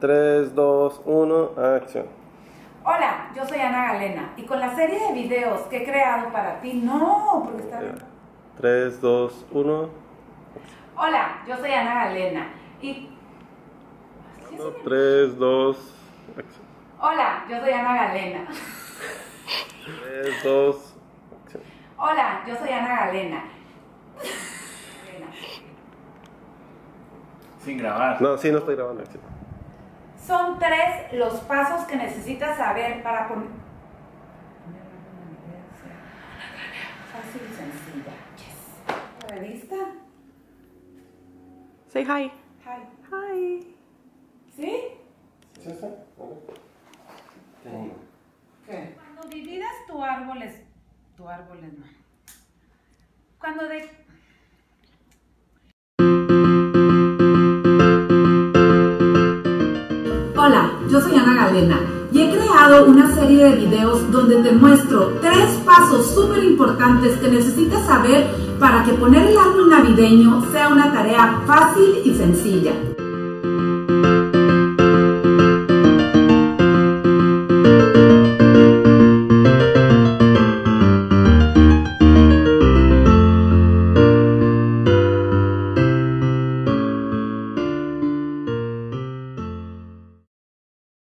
3, 2, 1, acción. Hola, yo soy Ana Galena y con la serie de videos que he creado para ti, no, porque está bien. 3, 2, 1. Hola, yo soy Ana Galena y... 3, 2, acción. Hola, yo soy Ana Galena. 3, 2, acción. Hola, yo soy Ana Galena. Sin grabar. No, sí, no estoy grabando. Sí. Son 3 los pasos que necesitas saber para poner fácil y sencilla. Yes. ¿Lista? Say hi. Hi. Hi. ¿Sí? Sí, sí. ¿Qué? Cuando dividas tu árboles no. Cuando de... Hola, yo soy Ana Galena y he creado una serie de videos donde te muestro 3 pasos súper importantes que necesitas saber para que poner el árbol navideño sea una tarea fácil y sencilla.